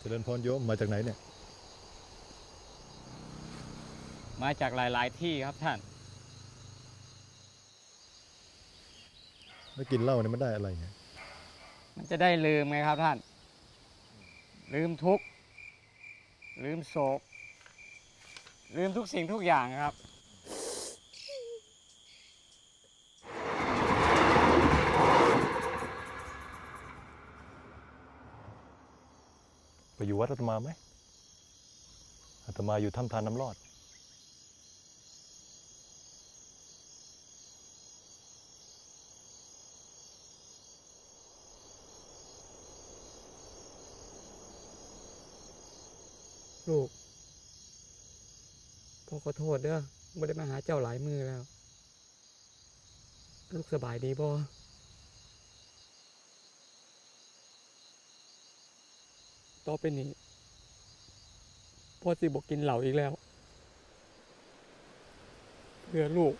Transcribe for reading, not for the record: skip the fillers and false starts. เจริญพรโยมมาจากไหนเนี่ยมาจากหลายๆที่ครับท่านไม่กินเหล้าเนี่ยมันได้อะไรเนี่ยมันจะได้ลืมไงครับท่านลืมทุกข์ลืมโศกลืมทุกสิ่งทุกอย่างครับไปอยู่วัดอาตมาไหมอาตมาอยู่ถ้ำทานน้ำรอดลูกพ่อขอโทษเด้อไม่ได้มาหาเจ้าหลายมือแล้วลูกสบายดีบ่ต่อไปนี้พ่อสิบ่กินเหล้าอีกแล้วเพื่อลูก